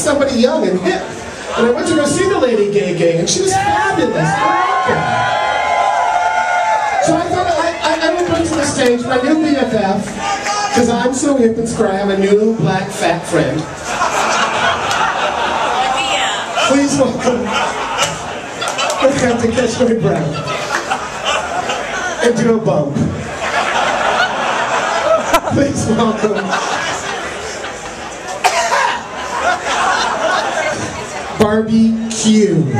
somebody young and hip. And I went to go see the Lady Gaga, and she was fabulous. So I thought, I would bring to the stage my new BFF, because I'm so hip and spry, I have a new black fat friend. Please welcome. I have to catch my breath and do a bump. Please welcome Barbie Q.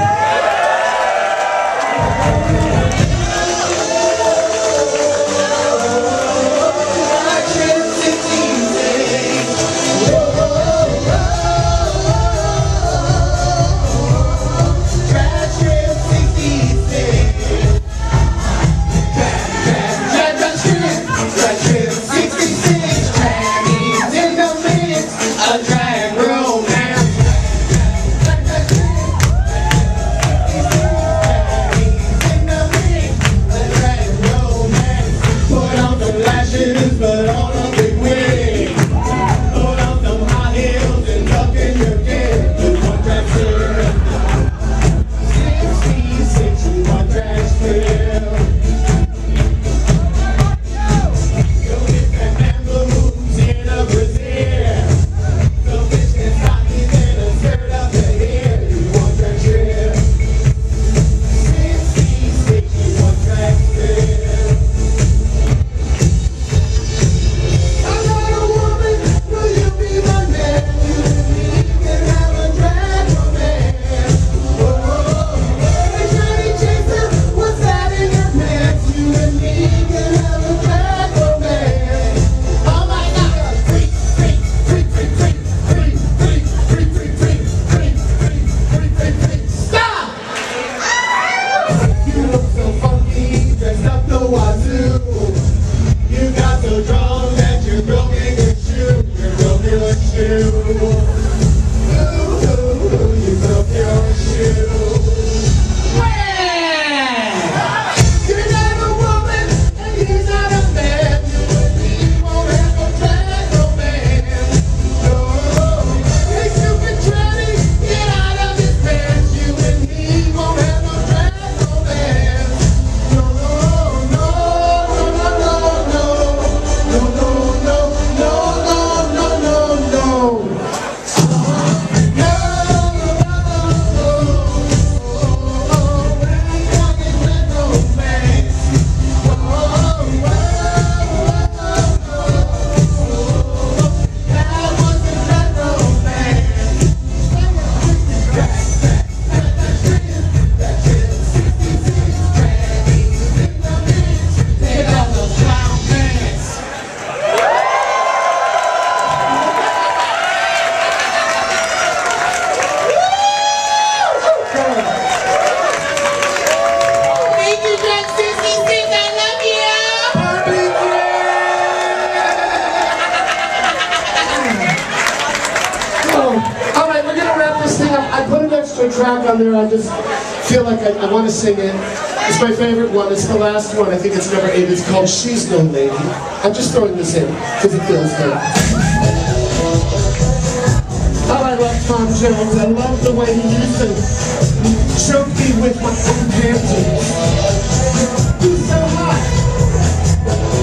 Track on there, I just feel like I want to sing it. It's my favorite one, it's the last one, I think it's number 8, it's called She's No Lady. I'm just throwing this in, because it feels good. Oh, I love Tom Jones, I love the way he used to choke me with my own panties. He's so hot.